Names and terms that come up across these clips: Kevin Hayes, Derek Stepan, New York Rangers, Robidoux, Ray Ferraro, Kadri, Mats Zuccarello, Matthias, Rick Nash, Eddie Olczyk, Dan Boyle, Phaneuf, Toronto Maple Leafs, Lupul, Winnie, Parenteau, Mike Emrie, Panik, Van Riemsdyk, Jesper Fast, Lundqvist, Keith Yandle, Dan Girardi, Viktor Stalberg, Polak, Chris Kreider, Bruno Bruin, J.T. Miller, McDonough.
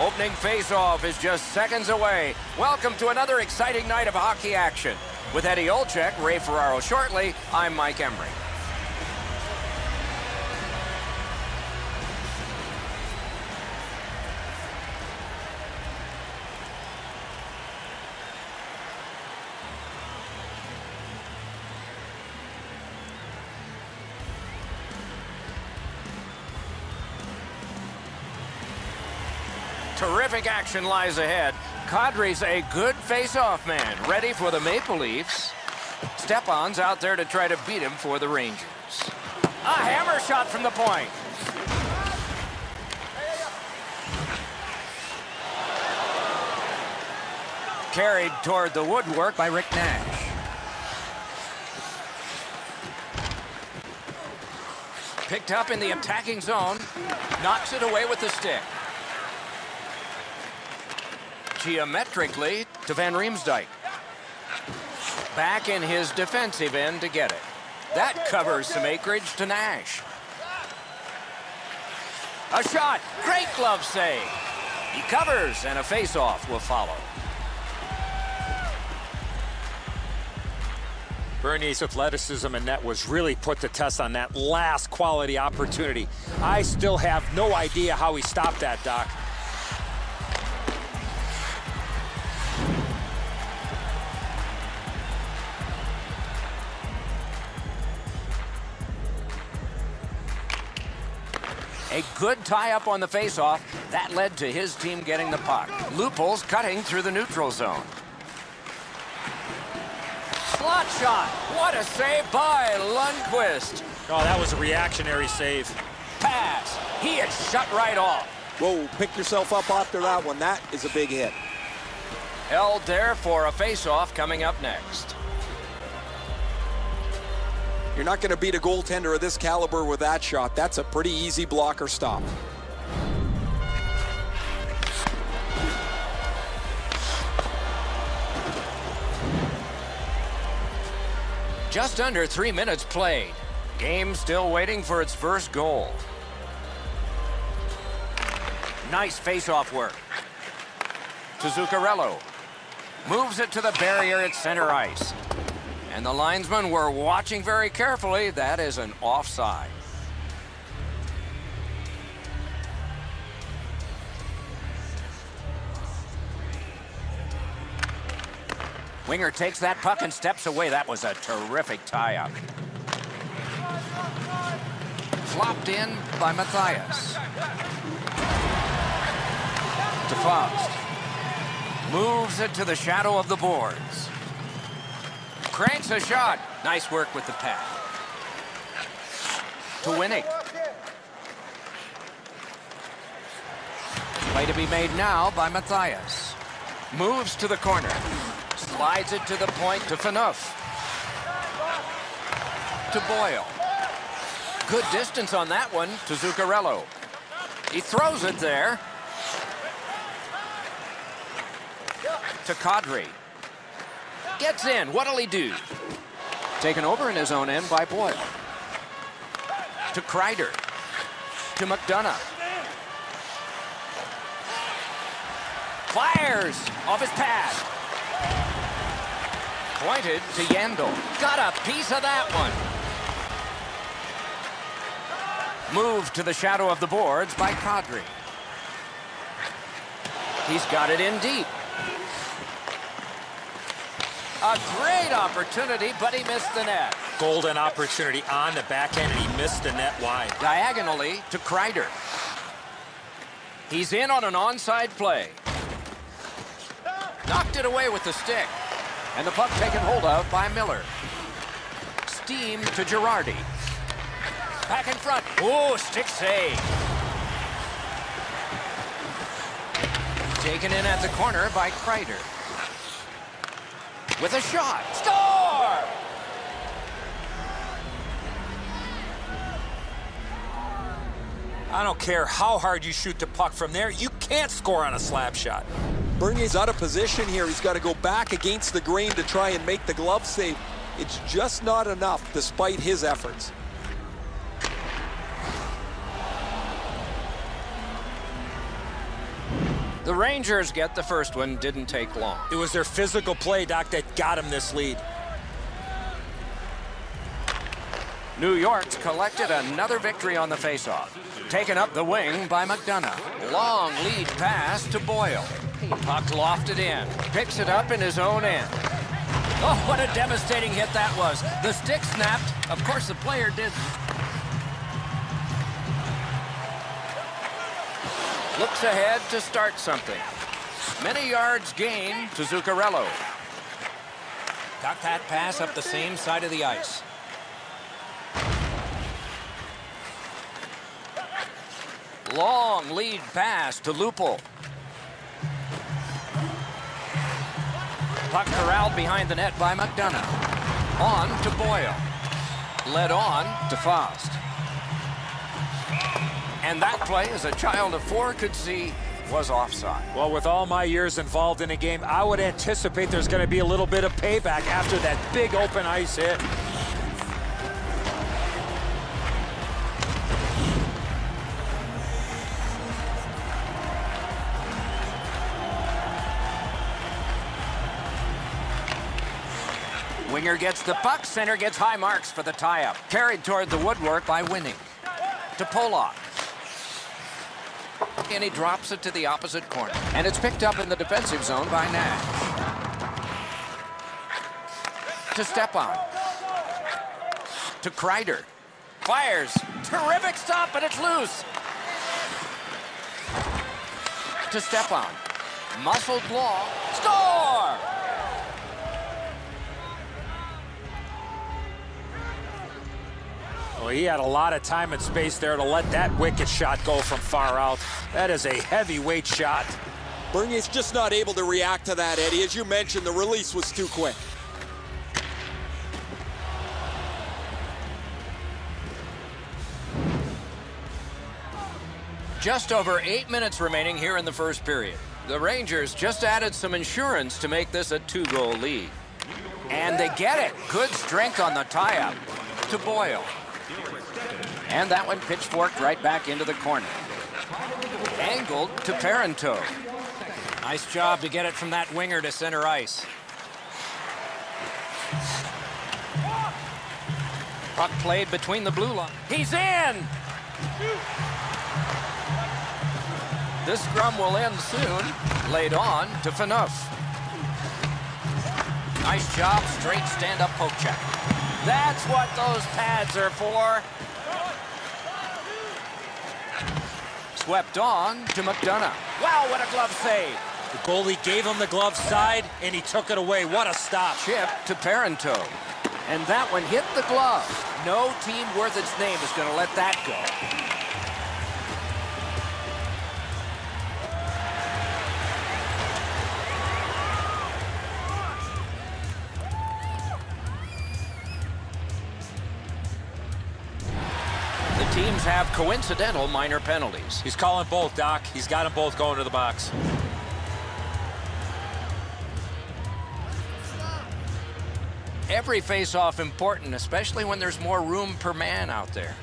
Opening faceoff is just seconds away. Welcome to another exciting night of hockey action. With Eddie Olczyk, Ray Ferraro shortly, I'm Mike Emrie. Terrific action lies ahead. Kadri's a good face-off man, ready for the Maple Leafs. Stepan's out there to try to beat him for the Rangers. A hammer shot from the point. Carried toward the woodwork by Rick Nash. Picked up in the attacking zone. Knocks it away with the stick. Geometrically to Van Riemsdyk. Back in his defensive end to get it. That covers some acreage to Nash. A shot. Great glove save. He covers, and a face-off will follow. Bernie's athleticism in net was really put to test on that last quality opportunity. I still have no idea how he stopped that, Doc. A good tie-up on the face-off. That led to his team getting the puck. Lupul's cutting through the neutral zone. Slot shot. What a save by Lundqvist. Oh, that was a reactionary save. Pass. He is shut right off. Whoa, pick yourself up after that one. That is a big hit. Held there for a face-off coming up next. You're not going to beat a goaltender of this caliber with that shot. That's a pretty easy blocker stop. Just under 3 minutes played. Game still waiting for its first goal. Nice face-off work. To Zuccarello. Moves it to the barrier at center ice. And the linesmen were watching very carefully. That is an offside. Winger takes that puck and steps away. That was a terrific tie-up. Flopped in by Matthias. To Fast. Moves it to the shadow of the boards. Cranks a shot. Nice work with the pass. To Winnie. Play to be made now by Matthias. Moves to the corner. Slides it to the point to Phaneuf. To Boyle. Good distance on that one to Zuccarello. He throws it there. To Kadri. Gets in. What'll he do? Taken over in his own end by Boyle. To Kreider. To McDonough. Fires off his pad. Pointed to Yandle. Got a piece of that one. Moved to the shadow of the boards by Kadri. He's got it in deep. A great opportunity, but he missed the net. Golden opportunity on the back end, and he missed the net wide. Diagonally to Kreider. He's in on an onside play. Knocked it away with the stick. And the puck taken hold of by Miller. Steam to Girardi. Back in front. Ooh, stick save. Taken in at the corner by Kreider. With a shot. Score! I don't care how hard you shoot the puck from there, you can't score on a slap shot. Bernier's out of position here. He's got to go back against the grain to try and make the glove save. It's just not enough despite his efforts. The Rangers get the first one, didn't take long. It was their physical play, Doc, that got him this lead. New York's collected another victory on the faceoff. Taken up the wing by McDonough. Long lead pass to Boyle. Puck lofted in. Picks it up in his own end. Oh, what a devastating hit that was. The stick snapped. Of course, the player didn't. Looks ahead to start something. Many yards gained to Zuccarello. Got that pass up the same side of the ice. Long lead pass to Lupul. Puck corralled behind the net by McDonough. On to Boyle. Led on to Fast. And that play, as a child of four could see, was offside. Well, with all my years involved in a game, I would anticipate there's going to be a little bit of payback after that big open ice hit. Winger gets the puck, center gets high marks for the tie-up. Carried toward the woodwork by Winnie. To Polak. And he drops it to the opposite corner. And it's picked up in the defensive zone by Nash. To Stepan. To Kreider. Fires. Terrific stop, but it's loose. To Stepan. Muscled long. Score! Well, he had a lot of time and space there to let that wicked shot go from far out. That is a heavyweight shot. Bernie's just not able to react to that, Eddie. As you mentioned, the release was too quick. Just over 8 minutes remaining here in the first period. The Rangers just added some insurance to make this a two-goal lead. And they get it. Good strength on the tie-up to Boyle. And that one pitchforked right back into the corner. Angled to Parenteau. Nice job to get it from that winger to center ice. Puck played between the blue line. He's in! This scrum will end soon. Laid on to Phaneuf. Nice job, straight stand-up poke check. That's what those pads are for. Swept on to McDonough. Wow, what a glove save. The goalie gave him the glove side, and he took it away. What a stop. Chip to Parenteau. And that one hit the glove. No team worth its name is going to let that go. Teams have coincidental minor penalties. He's calling both, Doc. He's got them both going to the box. Every face-off important, especially when there's more room per man out there.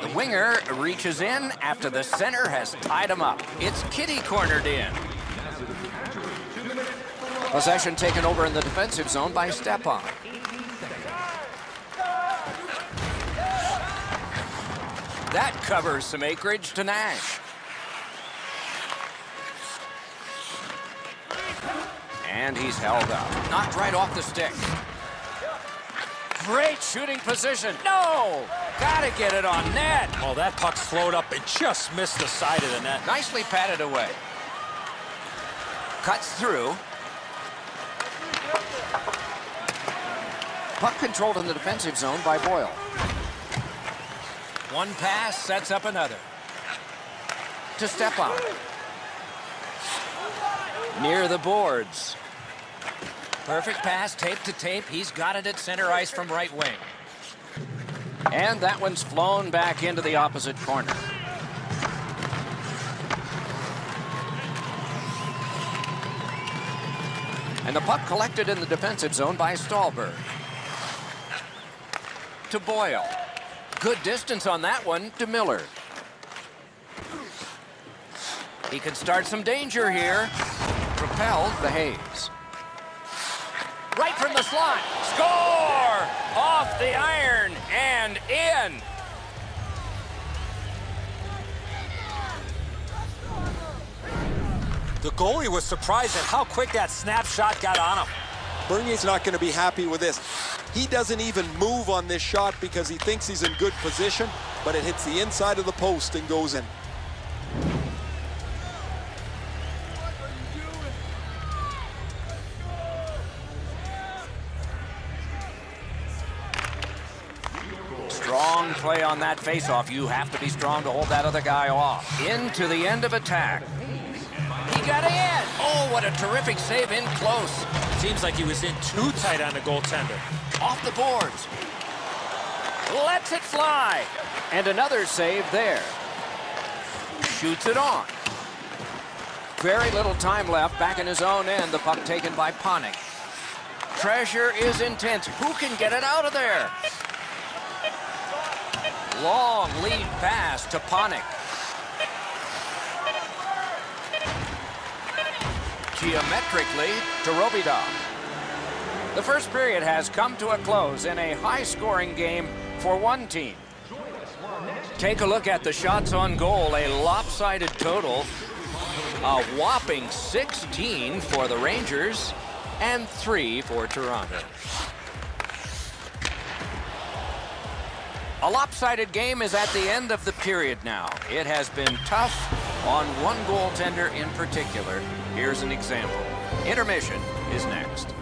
The winger reaches in after the center has tied him up. It's kitty cornered in. Possession taken over in the defensive zone by Stepan. That covers some acreage to Nash. And he's held up. Knocked right off the stick. Great shooting position. No! Gotta get it on net. Oh, that puck slowed up. It just missed the side of the net. Nicely patted away. Cuts through. Puck controlled in the defensive zone by Boyle. One pass sets up another. To Stepan. Near the boards. Perfect pass, tape to tape. He's got it at center ice from right wing. And that one's flown back into the opposite corner. And the puck collected in the defensive zone by Stalberg. To Boyle. Good distance on that one to Miller. He can start some danger here. Propelled the Hayes. Right from the slot. Score! Off the iron and in. The goalie was surprised at how quick that snapshot got on him. Bernier's not going to be happy with this. He doesn't even move on this shot because he thinks he's in good position, but it hits the inside of the post and goes in. Strong play on that faceoff. You have to be strong to hold that other guy off. Into the end of attack. He got it in. Oh, what a terrific save in close. Seems like he was in too tight on the goaltender. Off the boards. Lets it fly. And another save there. Shoots it on. Very little time left. Back in his own end, the puck taken by Panik. Pressure is intense. Who can get it out of there? Long lead pass to Panik. Geometrically to Robidoux. The first period has come to a close in a high-scoring game for one team. Take a look at the shots on goal, a lopsided total. A whopping 16 for the Rangers and 3 for Toronto. A lopsided game is at the end of the period now. It has been tough on one goaltender in particular. Here's an example. Intermission is next.